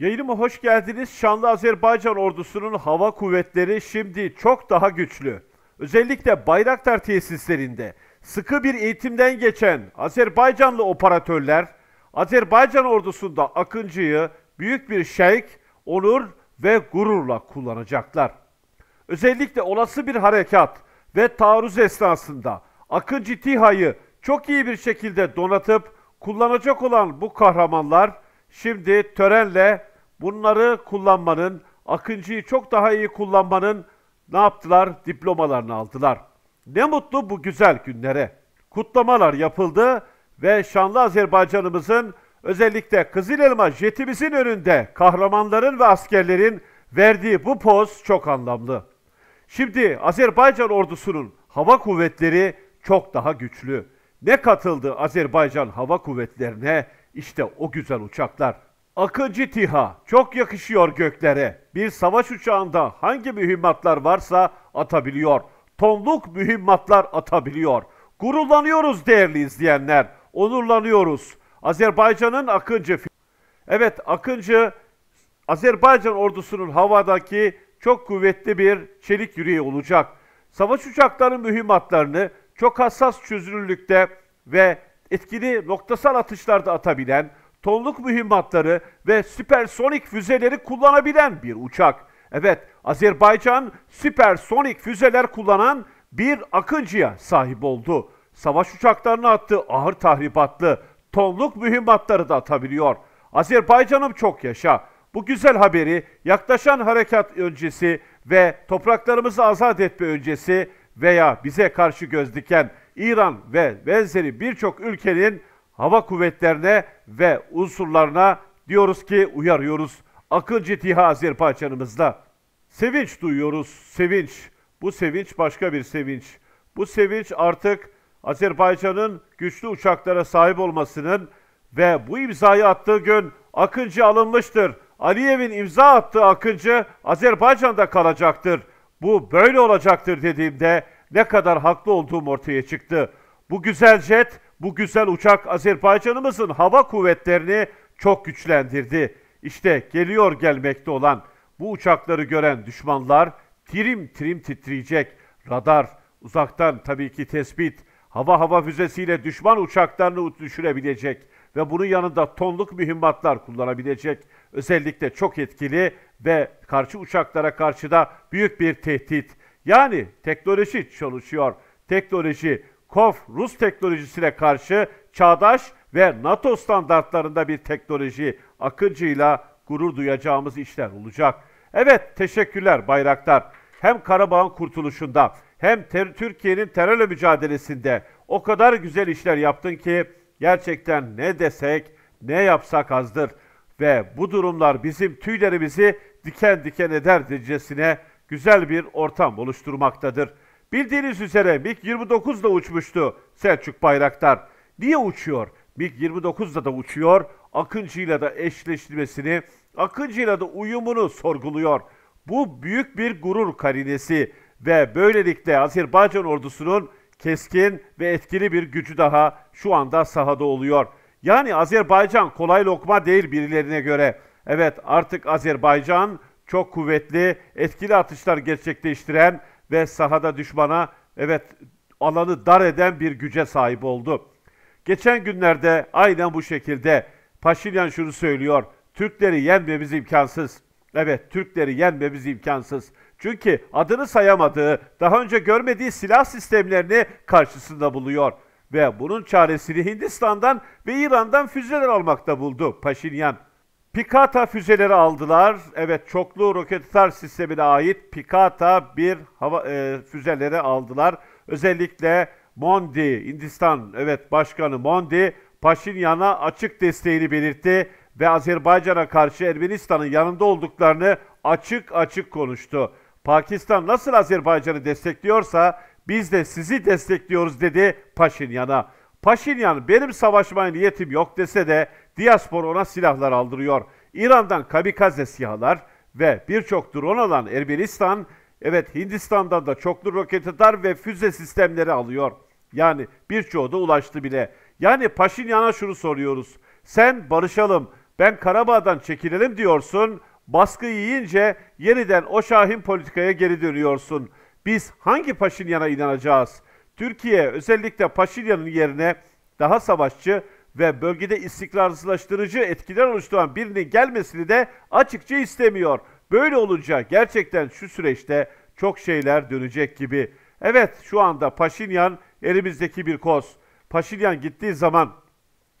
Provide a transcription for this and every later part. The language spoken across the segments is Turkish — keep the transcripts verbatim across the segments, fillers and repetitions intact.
Yayınıma hoş geldiniz. Şanlı Azerbaycan ordusunun hava kuvvetleri şimdi çok daha güçlü. Özellikle Bayraktar tesislerinde sıkı bir eğitimden geçen Azerbaycanlı operatörler, Azerbaycan ordusunda Akıncı'yı büyük bir şevk, onur ve gururla kullanacaklar. Özellikle olası bir harekat ve taarruz esnasında Akıncı TİHA'yı çok iyi bir şekilde donatıp kullanacak olan bu kahramanlar şimdi törenle bunları kullanmanın, Akıncı'yı çok daha iyi kullanmanın ne yaptılar? Diplomalarını aldılar. Ne mutlu bu güzel günlere. Kutlamalar yapıldı ve şanlı Azerbaycan'ımızın, özellikle Kızıl Elma jetimizin önünde kahramanların ve askerlerin verdiği bu poz çok anlamlı. Şimdi Azerbaycan ordusunun hava kuvvetleri çok daha güçlü. Ne katıldı Azerbaycan hava kuvvetlerine? İşte o güzel uçaklar. Akıncı TİHA çok yakışıyor göklere. Bir savaş uçağında hangi mühimmatlar varsa atabiliyor. Tonluk mühimmatlar atabiliyor. Gururlanıyoruz değerli izleyenler. Onurlanıyoruz. Azerbaycan'ın Akıncı. Evet, Akıncı Azerbaycan ordusunun havadaki çok kuvvetli bir çelik yüreği olacak. Savaş uçaklarının mühimmatlarını çok hassas çözünürlükte ve etkili noktasal atışlarda atabilen, tonluk mühimmatları ve süpersonik füzeleri kullanabilen bir uçak. Evet, Azerbaycan süpersonik füzeler kullanan bir Akıncı'ya sahip oldu. Savaş uçaklarını attı, ağır tahribatlı, tonluk mühimmatları da atabiliyor. Azerbaycan'ım çok yaşa. Bu güzel haberi yaklaşan harekat öncesi ve topraklarımızı azat etme öncesi veya bize karşı göz diken İran ve benzeri birçok ülkenin hava kuvvetlerine ve unsurlarına diyoruz ki uyarıyoruz. Akıncı TİHA Azerbaycan'ımızda. Sevinç duyuyoruz, sevinç. Bu sevinç başka bir sevinç. Bu sevinç artık Azerbaycan'ın güçlü uçaklara sahip olmasının ve bu imzayı attığı gün Akıncı alınmıştır. Aliyev'in imza attığı Akıncı Azerbaycan'da kalacaktır. Bu böyle olacaktır dediğimde ne kadar haklı olduğum ortaya çıktı. Bu güzel jet, bu güzel uçak Azerbaycan'ımızın hava kuvvetlerini çok güçlendirdi. İşte geliyor gelmekte olan bu uçakları gören düşmanlar trim trim titriyecek. Radar, uzaktan tabii ki tespit, hava hava füzesiyle düşman uçaklarını düşürebilecek ve bunun yanında tonluk mühimmatlar kullanabilecek. Özellikle çok etkili ve karşı uçaklara karşı da büyük bir tehdit. Yani teknoloji çalışıyor. Teknoloji, KOF Rus teknolojisine karşı çağdaş ve NATO standartlarında bir teknoloji. Akıncı'yla gurur duyacağımız işler olacak. Evet, teşekkürler Bayraktar. Hem Karabağ'ın kurtuluşunda hem ter Türkiye'nin terörle mücadelesinde o kadar güzel işler yaptın ki gerçekten ne desek ne yapsak azdır. Ve bu durumlar bizim tüylerimizi diken diken eder derecesine güzel bir ortam oluşturmaktadır. Bildiğiniz üzere MİK yirmi dokuz'da uçmuştu Selçuk Bayraktar. Niye uçuyor? MİK yirmi dokuz'da da uçuyor. Akıncı'yla da eşleştirmesini, Akıncı'yla da uyumunu sorguluyor. Bu büyük bir gurur karinesi ve böylelikle Azerbaycan ordusunun keskin ve etkili bir gücü daha şu anda sahada oluyor. Yani Azerbaycan kolay lokma değil birilerine göre. Evet, artık Azerbaycan çok kuvvetli, etkili atışlar gerçekleştiren ve sahada düşmana, evet, alanı dar eden bir güce sahip oldu. Geçen günlerde aynen bu şekilde Paşinyan şunu söylüyor. Türkleri yenmemiz imkansız. Evet, Türkleri yenmemiz imkansız. Çünkü adını sayamadığı, daha önce görmediği silah sistemlerini karşısında buluyor. Ve bunun çaresini Hindistan'dan ve İran'dan füzeler almakta buldu Paşinyan. Pikata füzeleri aldılar. Evet, çoklu roket atar sistemine ait Pikata bir hava e, füzeleri aldılar. Özellikle Mondi, Hindistan evet başkanı Mondi Paşinyan'a açık desteğini belirtti ve Azerbaycan'a karşı Ermenistan'ın yanında olduklarını açık açık konuştu. Pakistan nasıl Azerbaycan'ı destekliyorsa biz de sizi destekliyoruz dedi Paşinyan'a. Paşinyan benim savaşmaya niyetim yok dese de diaspora ona silahlar aldırıyor. İran'dan kamikaze SİHA'lar ve birçok drone alan Ermenistan, evet Hindistan'dan da çoklu roket atar ve füze sistemleri alıyor. Yani birçoğu da ulaştı bile. Yani Paşinyan'a şunu soruyoruz. Sen barışalım, ben Karabağ'dan çekilelim diyorsun, baskı yiyince yeniden o şahin politikaya geri dönüyorsun. Biz hangi Paşinyan'a inanacağız? Türkiye özellikle Paşinyan'ın yerine daha savaşçı ve bölgede istikrarsızlaştırıcı etkiler oluşturan birinin gelmesini de açıkça istemiyor. Böyle olunca gerçekten şu süreçte çok şeyler dönecek gibi. Evet, şu anda Paşinyan elimizdeki bir koz. Paşinyan gittiği zaman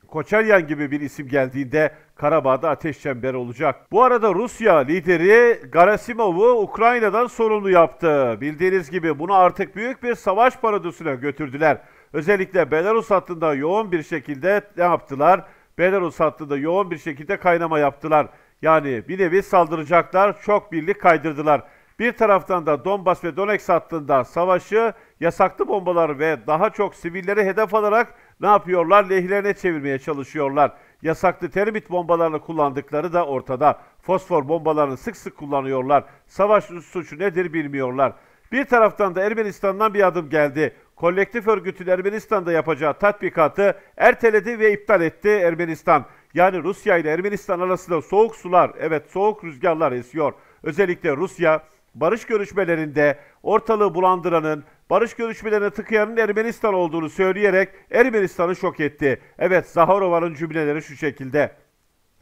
Koçaryan gibi bir isim geldiğinde Karabağ'da ateş çemberi olacak. Bu arada Rusya lideri Gerasimov'u Ukrayna'dan sorumlu yaptı. Bildiğiniz gibi bunu artık büyük bir savaş paradosuna götürdüler. Özellikle Belarus hattında yoğun bir şekilde ne yaptılar? Belarus hattında yoğun bir şekilde kaynama yaptılar. Yani bir nevi saldıracaklar, çok birlik kaydırdılar. Bir taraftan da Donbas ve Donetsk hattında savaşı yasaklı bombalar ve daha çok sivilleri hedef alarak ne yapıyorlar? Lehlerine çevirmeye çalışıyorlar. Yasaklı termit bombalarını kullandıkları da ortada. Fosfor bombalarını sık sık kullanıyorlar. Savaş suçu nedir bilmiyorlar. Bir taraftan da Ermenistan'dan bir adım geldi. Kolektif örgütün Ermenistan'da yapacağı tatbikatı erteledi ve iptal etti Ermenistan. Yani Rusya ile Ermenistan arasında soğuk sular, evet soğuk rüzgarlar esiyor. Özellikle Rusya barış görüşmelerinde ortalığı bulandıranın, barış görüşmelerine tıkayanın Ermenistan olduğunu söyleyerek Ermenistan'ı şok etti. Evet, Zaharova'nın cümleleri şu şekilde.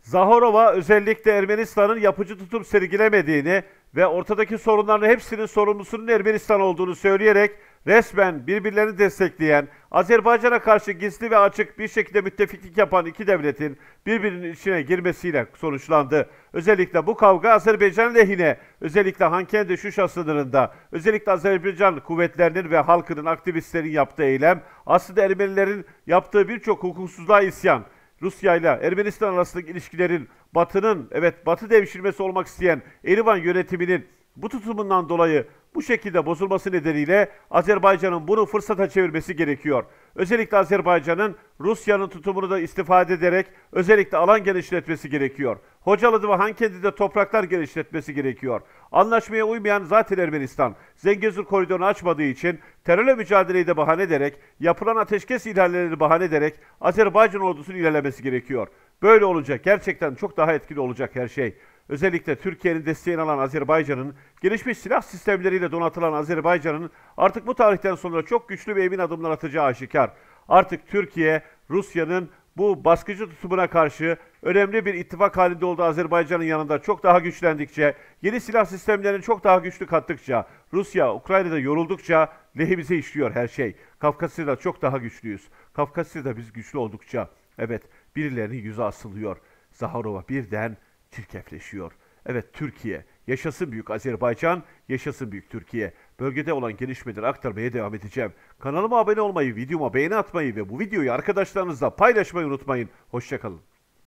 Zahorova özellikle Ermenistan'ın yapıcı tutum sergilemediğini ve ortadaki sorunların hepsinin sorumlusunun Ermenistan olduğunu söyleyerek resmen birbirlerini destekleyen, Azerbaycan'a karşı gizli ve açık bir şekilde müttefiklik yapan iki devletin birbirinin içine girmesiyle sonuçlandı. Özellikle bu kavga Azerbaycan lehine, özellikle Hankendi Şuşa sınırında, özellikle Azerbaycan kuvvetlerinin ve halkının, aktivistlerin yaptığı eylem, aslında Ermenilerin yaptığı birçok hukuksuzluğa isyan, Rusya ile Ermenistan arasındaki ilişkilerin, Batı'nın, evet Batı devşirmesi olmak isteyen Erivan yönetiminin bu tutumundan dolayı bu şekilde bozulması nedeniyle Azerbaycan'ın bunu fırsata çevirmesi gerekiyor. Özellikle Azerbaycan'ın Rusya'nın tutumunu da istifade ederek özellikle alan genişletmesi gerekiyor. Hocalı ve Hankendi'de topraklar genişletmesi gerekiyor. Anlaşmaya uymayan zaten Ermenistan, Zengezur koridorunu açmadığı için terörle mücadeleyi de bahane ederek, yapılan ateşkes ilerlerini bahane ederek Azerbaycan ordusunun ilerlemesi gerekiyor. Böyle olacak, gerçekten çok daha etkili olacak her şey. Özellikle Türkiye'nin desteğini alan Azerbaycan'ın, gelişmiş silah sistemleriyle donatılan Azerbaycan'ın artık bu tarihten sonra çok güçlü ve emin adımlar atacağı aşikar. Artık Türkiye, Rusya'nın bu baskıcı tutumuna karşı önemli bir ittifak halinde olduğu Azerbaycan'ın yanında çok daha güçlendikçe, yeni silah sistemlerini çok daha güçlü kattıkça, Rusya, Ukrayna'da yoruldukça lehimize işliyor her şey. Kafkasya'da çok daha güçlüyüz. Kafkasya'da biz güçlü oldukça, evet birilerinin yüzü asılıyor. Zaharova birden çirkefleşiyor. Evet, Türkiye, yaşasın büyük Azerbaycan, yaşasın büyük Türkiye. Bölgede olan gelişmeleri aktarmaya devam edeceğim. Kanalıma abone olmayı, videoma beğeni atmayı ve bu videoyu arkadaşlarınızla paylaşmayı unutmayın. Hoşça kalın.